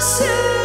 soon.